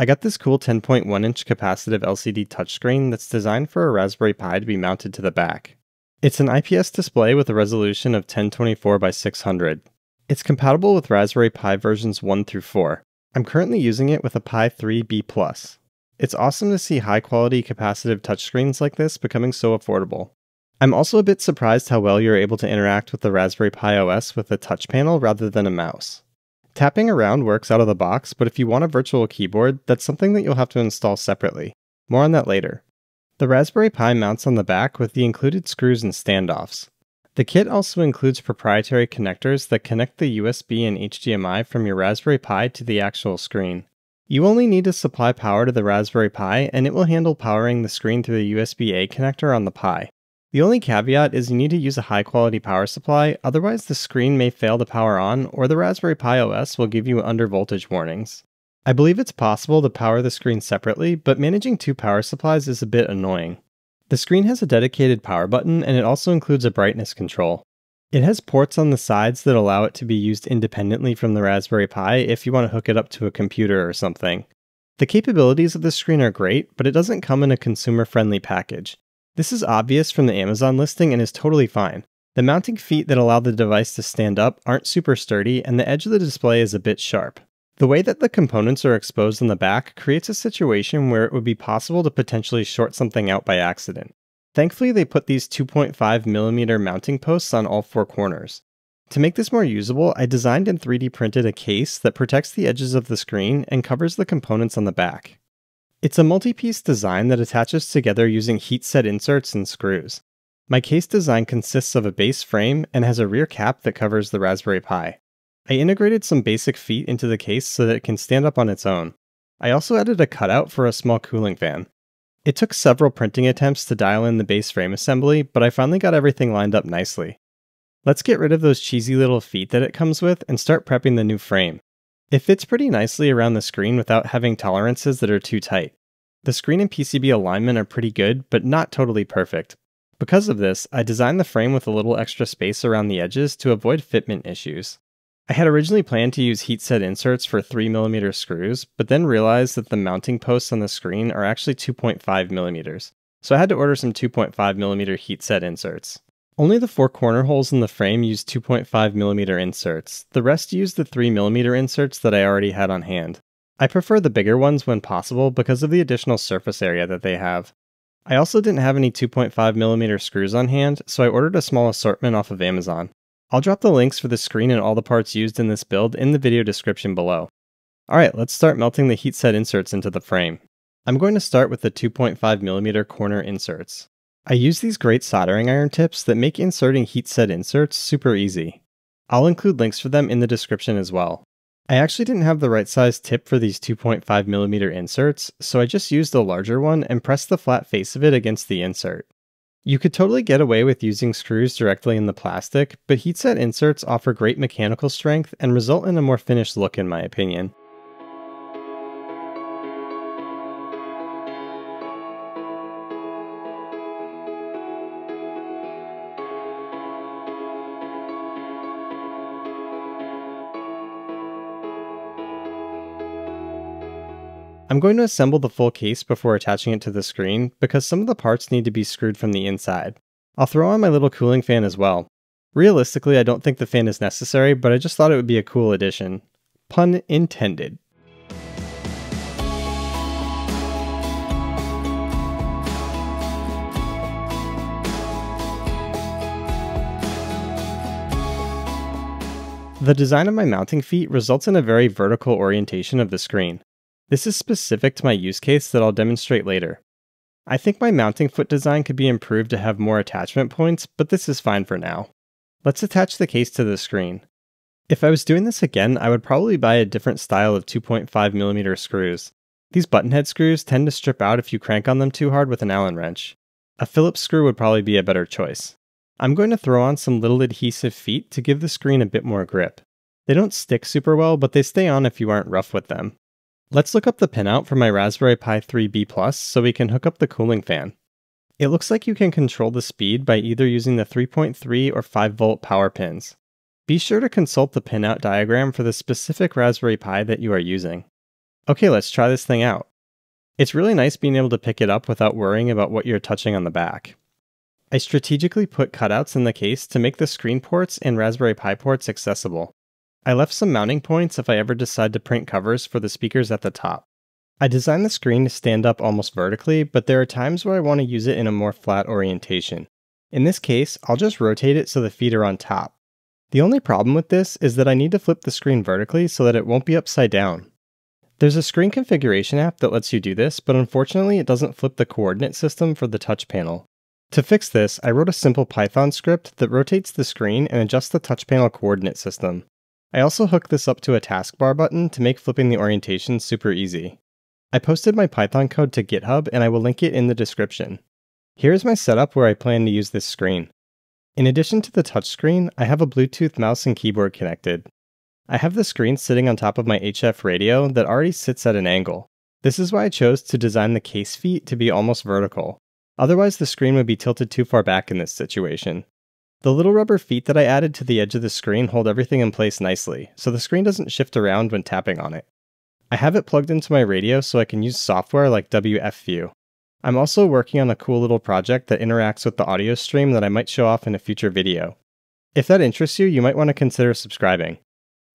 I got this cool 10.1 inch capacitive LCD touchscreen that's designed for a Raspberry Pi to be mounted to the back. It's an IPS display with a resolution of 1024 by 600. It's compatible with Raspberry Pi versions 1 through 4. I'm currently using it with a Pi 3B+. It's awesome to see high quality capacitive touchscreens like this becoming so affordable. I'm also a bit surprised how well you're able to interact with the Raspberry Pi OS with a touch panel rather than a mouse. Tapping around works out of the box, but if you want a virtual keyboard, that's something that you'll have to install separately. More on that later. The Raspberry Pi mounts on the back with the included screws and standoffs. The kit also includes proprietary connectors that connect the USB and HDMI from your Raspberry Pi to the actual screen. You only need to supply power to the Raspberry Pi, and it will handle powering the screen through the USB-A connector on the Pi. The only caveat is you need to use a high-quality power supply, otherwise the screen may fail to power on, or the Raspberry Pi OS will give you undervoltage warnings. I believe it's possible to power the screen separately, but managing two power supplies is a bit annoying. The screen has a dedicated power button, and it also includes a brightness control. It has ports on the sides that allow it to be used independently from the Raspberry Pi if you want to hook it up to a computer or something. The capabilities of the screen are great, but it doesn't come in a consumer-friendly package. This is obvious from the Amazon listing and is totally fine. The mounting feet that allow the device to stand up aren't super sturdy, and the edge of the display is a bit sharp. The way that the components are exposed on the back creates a situation where it would be possible to potentially short something out by accident. Thankfully, they put these 2.5mm mounting posts on all four corners. To make this more usable, I designed and 3D printed a case that protects the edges of the screen and covers the components on the back. It's a multi-piece design that attaches together using heat-set inserts and screws. My case design consists of a base frame and has a rear cap that covers the Raspberry Pi. I integrated some basic feet into the case so that it can stand up on its own. I also added a cutout for a small cooling fan. It took several printing attempts to dial in the base frame assembly, but I finally got everything lined up nicely. Let's get rid of those cheesy little feet that it comes with and start prepping the new frame. It fits pretty nicely around the screen without having tolerances that are too tight. The screen and PCB alignment are pretty good, but not totally perfect. Because of this, I designed the frame with a little extra space around the edges to avoid fitment issues. I had originally planned to use heat-set inserts for 3mm screws, but then realized that the mounting posts on the screen are actually 2.5mm, so I had to order some 2.5mm heat-set inserts. Only the four corner holes in the frame use 2.5mm inserts. The rest use the 3mm inserts that I already had on hand. I prefer the bigger ones when possible because of the additional surface area that they have. I also didn't have any 2.5mm screws on hand, so I ordered a small assortment off of Amazon. I'll drop the links for the screen and all the parts used in this build in the video description below. Alright, let's start melting the heat set inserts into the frame. I'm going to start with the 2.5mm corner inserts. I use these great soldering iron tips that make inserting heat set inserts super easy. I'll include links for them in the description as well. I actually didn't have the right size tip for these 2.5mm inserts, so I just used a larger one and pressed the flat face of it against the insert. You could totally get away with using screws directly in the plastic, but heat set inserts offer great mechanical strength and result in a more finished look in my opinion. I'm going to assemble the full case before attaching it to the screen because some of the parts need to be screwed from the inside. I'll throw on my little cooling fan as well. Realistically, I don't think the fan is necessary, but I just thought it would be a cool addition. Pun intended. The design of my mounting feet results in a very vertical orientation of the screen. This is specific to my use case that I'll demonstrate later. I think my mounting foot design could be improved to have more attachment points, but this is fine for now. Let's attach the case to the screen. If I was doing this again, I would probably buy a different style of 2.5mm screws. These button head screws tend to strip out if you crank on them too hard with an Allen wrench. A Phillips screw would probably be a better choice. I'm going to throw on some little adhesive feet to give the screen a bit more grip. They don't stick super well, but they stay on if you aren't rough with them. Let's look up the pinout for my Raspberry Pi 3B+ so we can hook up the cooling fan. It looks like you can control the speed by either using the 3.3 or 5V power pins. Be sure to consult the pinout diagram for the specific Raspberry Pi that you are using. Okay, let's try this thing out. It's really nice being able to pick it up without worrying about what you're touching on the back. I strategically put cutouts in the case to make the screen ports and Raspberry Pi ports accessible. I left some mounting points if I ever decide to print covers for the speakers at the top. I designed the screen to stand up almost vertically, but there are times where I want to use it in a more flat orientation. In this case, I'll just rotate it so the feet are on top. The only problem with this is that I need to flip the screen vertically so that it won't be upside down. There's a screen configuration app that lets you do this, but unfortunately it doesn't flip the coordinate system for the touch panel. To fix this, I wrote a simple Python script that rotates the screen and adjusts the touch panel coordinate system. I also hooked this up to a taskbar button to make flipping the orientation super easy. I posted my Python code to GitHub and I will link it in the description. Here's my setup where I plan to use this screen. In addition to the touchscreen, I have a Bluetooth mouse and keyboard connected. I have the screen sitting on top of my HF radio that already sits at an angle. This is why I chose to design the case feet to be almost vertical. Otherwise, the screen would be tilted too far back in this situation. The little rubber feet that I added to the edge of the screen hold everything in place nicely, so the screen doesn't shift around when tapping on it. I have it plugged into my radio so I can use software like WFView. I'm also working on a cool little project that interacts with the audio stream that I might show off in a future video. If that interests you, you might want to consider subscribing.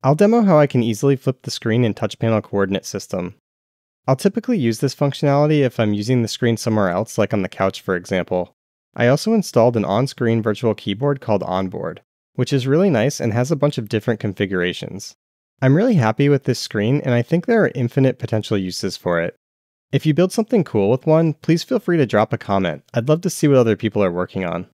I'll demo how I can easily flip the screen and touch panel coordinate system. I'll typically use this functionality if I'm using the screen somewhere else, like on the couch for example. I also installed an on-screen virtual keyboard called Onboard, which is really nice and has a bunch of different configurations. I'm really happy with this screen and I think there are infinite potential uses for it. If you build something cool with one, please feel free to drop a comment. I'd love to see what other people are working on.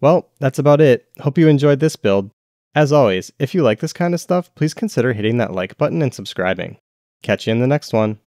Well, that's about it. Hope you enjoyed this build. As always, if you like this kind of stuff, please consider hitting that like button and subscribing. Catch you in the next one.